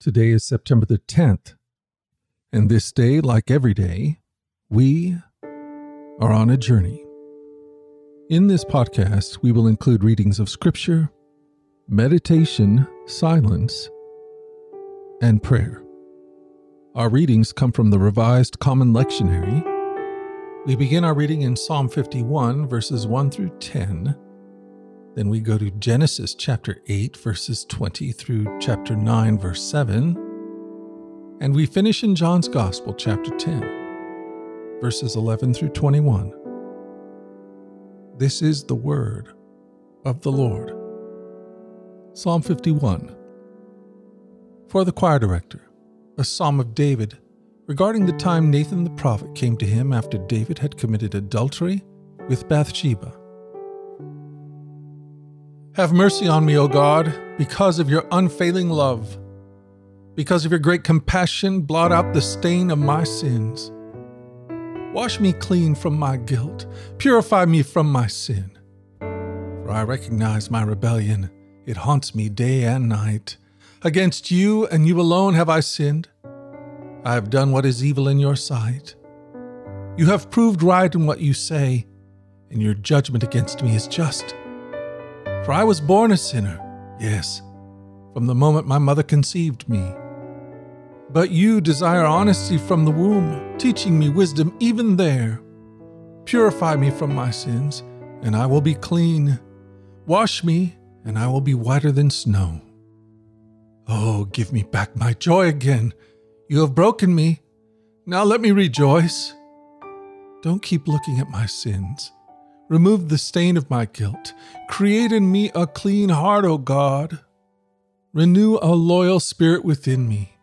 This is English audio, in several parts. Today is September the 10th, and this day, like every day, we are on a journey. In this podcast, we will include readings of Scripture, meditation, silence, and prayer. Our readings come from the Revised Common Lectionary. We begin our reading in Psalm 51, verses 1 through 10. Then we go to Genesis chapter 8, verses 20 through chapter 9, verse 7. And we finish in John's Gospel, chapter 10, verses 11 through 21. This is the word of the Lord. Psalm 51. For the choir director, a psalm of David, regarding the time Nathan the prophet came to him after David had committed adultery with Bathsheba. Have mercy on me, O God, because of your unfailing love. Because of your great compassion, blot out the stain of my sins. Wash me clean from my guilt. Purify me from my sin. For I recognize my rebellion. It haunts me day and night. Against you and you alone have I sinned. I have done what is evil in your sight. You have proved right in what you say, and your judgment against me is just. For I was born a sinner, yes, from the moment my mother conceived me. But you desire honesty from the womb, teaching me wisdom even there. Purify me from my sins, and I will be clean. Wash me, and I will be whiter than snow. Oh, give me back my joy again. You have broken me. Now let me rejoice. Don't keep looking at my sins. Remove the stain of my guilt. Create in me a clean heart, O God. Renew a loyal spirit within me.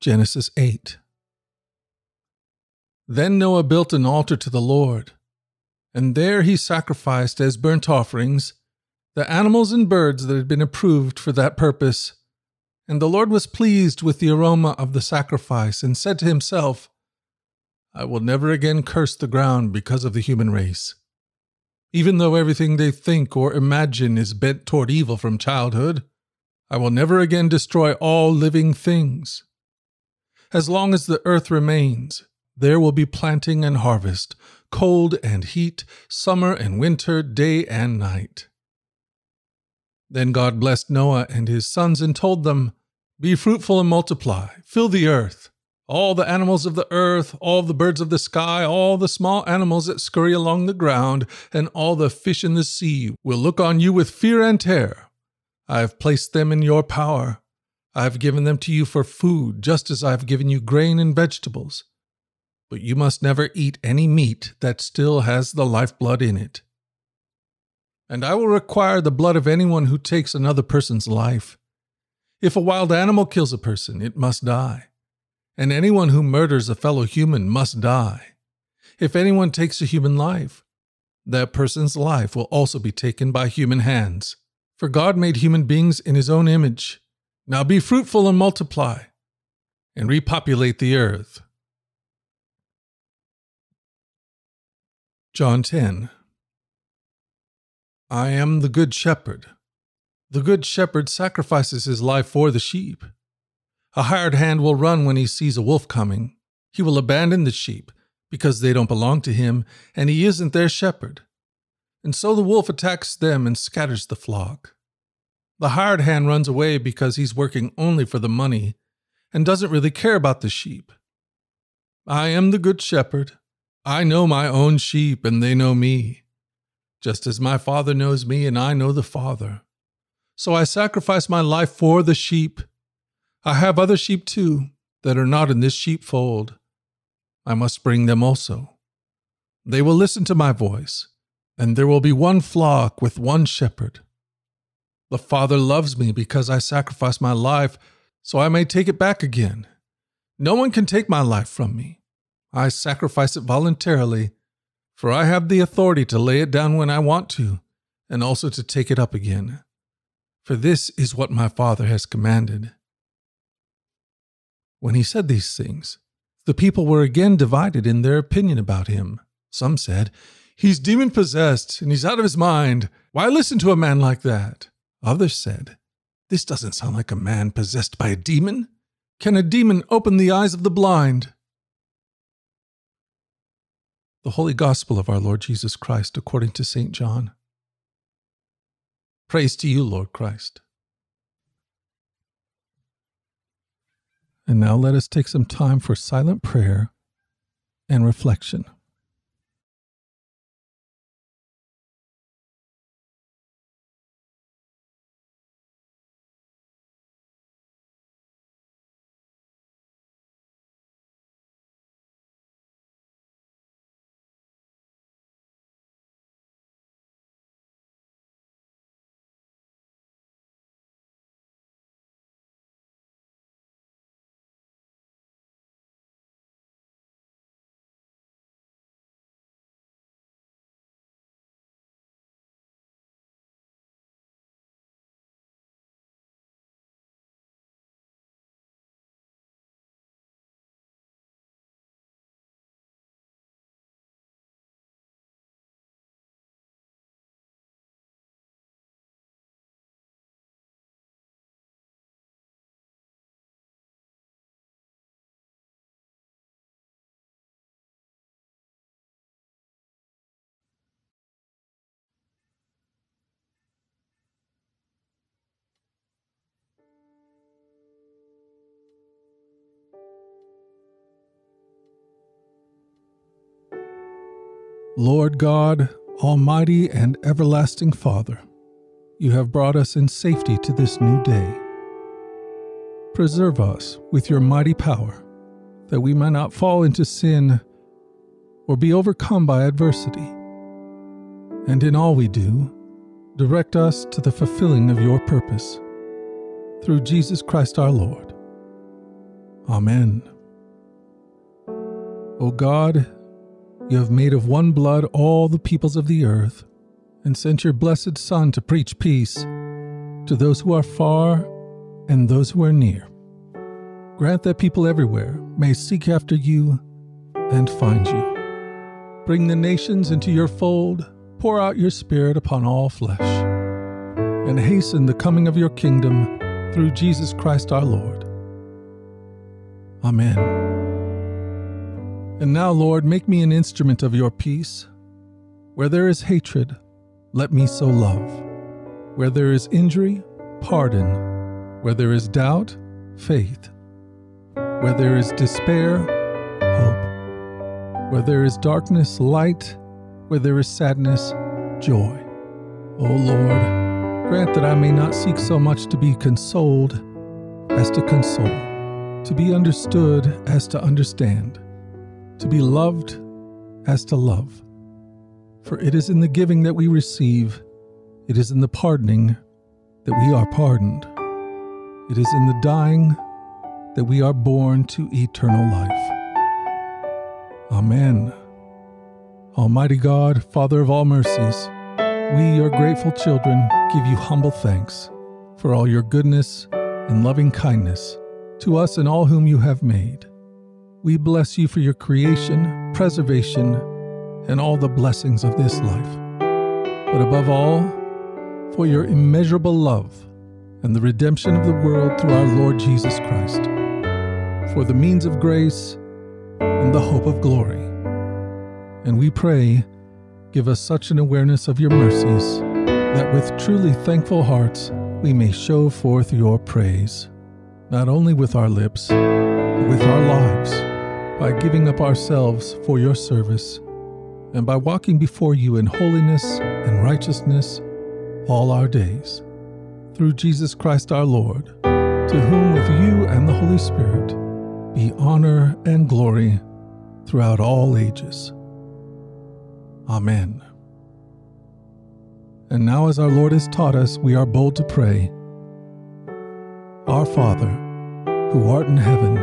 Genesis 8. Then Noah built an altar to the Lord, and there he sacrificed as burnt offerings the animals and birds that had been approved for that purpose. And the Lord was pleased with the aroma of the sacrifice, and said to himself, I will never again curse the ground because of the human race. Even though everything they think or imagine is bent toward evil from childhood, I will never again destroy all living things. As long as the earth remains, there will be planting and harvest, cold and heat, summer and winter, day and night. Then God blessed Noah and his sons and told them, Be fruitful and multiply, fill the earth. All the animals of the earth, all the birds of the sky, all the small animals that scurry along the ground, and all the fish in the sea will look on you with fear and terror. I have placed them in your power. I have given them to you for food, just as I have given you grain and vegetables. But you must never eat any meat that still has the lifeblood in it. And I will require the blood of anyone who takes another person's life. If a wild animal kills a person, it must die. And anyone who murders a fellow human must die. If anyone takes a human life, that person's life will also be taken by human hands. For God made human beings in his own image. Now be fruitful and multiply, and repopulate the earth. John 10. I am the good shepherd. The good shepherd sacrifices his life for the sheep. A hired hand will run when he sees a wolf coming. He will abandon the sheep, because they don't belong to him, and he isn't their shepherd. And so the wolf attacks them and scatters the flock. The hired hand runs away because he's working only for the money, and doesn't really care about the sheep. I am the good shepherd. I know my own sheep, and they know me. Just as my Father knows me, and I know the Father. So I sacrifice my life for the sheep. I have other sheep too, that are not in this sheepfold. I must bring them also. They will listen to my voice, and there will be one flock with one shepherd. The Father loves me because I sacrifice my life, so I may take it back again. No one can take my life from me. I sacrifice it voluntarily, for I have the authority to lay it down when I want to, and also to take it up again. For this is what my Father has commanded. When he said these things, the people were again divided in their opinion about him. Some said, He's demon-possessed, and he's out of his mind. Why listen to a man like that? Others said, "This doesn't sound like a man possessed by a demon. Can a demon open the eyes of the blind?" The Holy Gospel of our Lord Jesus Christ according to St. John. Praise to you, Lord Christ. And now let us take some time for silent prayer and reflection. Lord God, Almighty and Everlasting Father, you have brought us in safety to this new day. Preserve us with your mighty power, that we may not fall into sin or be overcome by adversity. And in all we do, direct us to the fulfilling of your purpose. Through Jesus Christ our Lord. Amen. O God, you have made of one blood all the peoples of the earth, and sent your blessed Son to preach peace to those who are far and those who are near. Grant that people everywhere may seek after you and find you. Bring the nations into your fold, pour out your Spirit upon all flesh, and hasten the coming of your kingdom through Jesus Christ our Lord. Amen. And now, Lord, make me an instrument of your peace. Where there is hatred, let me sow love. Where there is injury, pardon. Where there is doubt, faith. Where there is despair, hope. Where there is darkness, light. Where there is sadness, joy. O Lord, grant that I may not seek so much to be consoled as to console, to be understood as to understand, to be loved as to love. For it is in the giving that we receive, it is in the pardoning that we are pardoned, it is in the dying that we are born to eternal life. Amen. Almighty God, Father of all mercies, we, your grateful children, give you humble thanks for all your goodness and loving kindness to us and all whom you have made. We bless you for your creation, preservation, and all the blessings of this life, but above all, for your immeasurable love and the redemption of the world through our Lord Jesus Christ, for the means of grace and the hope of glory. And we pray, give us such an awareness of your mercies that with truly thankful hearts we may show forth your praise, not only with our lips, but with our lives, by giving up ourselves for your service, and by walking before you in holiness and righteousness all our days. Through Jesus Christ our Lord, to whom with you and the Holy Spirit be honor and glory throughout all ages. Amen. And now, as our Lord has taught us, we are bold to pray, Our Father, who art in heaven,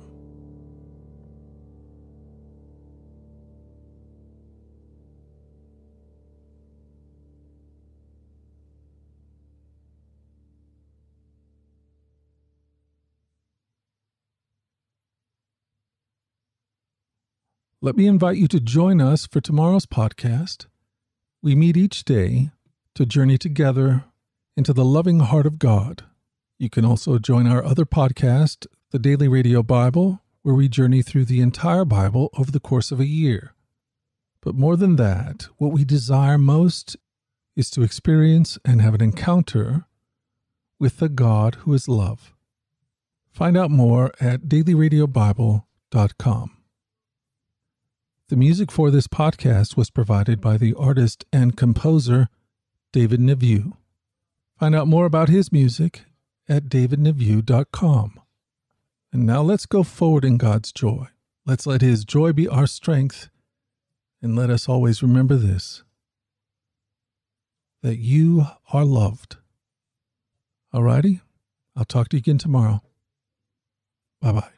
Let me invite you to join us for tomorrow's podcast. We meet each day to journey together into the loving heart of God. You can also join our other podcast, The Daily Radio Bible, where we journey through the entire Bible over the course of a year. But more than that, what we desire most is to experience and have an encounter with the God who is love. Find out more at dailyradiobible.com. The music for this podcast was provided by the artist and composer David Nevue. Find out more about his music at davidnevue.com. And now let's go forward in God's joy. Let's let His joy be our strength, and let us always remember this, that you are loved. Alrighty, I'll talk to you again tomorrow. Bye-bye.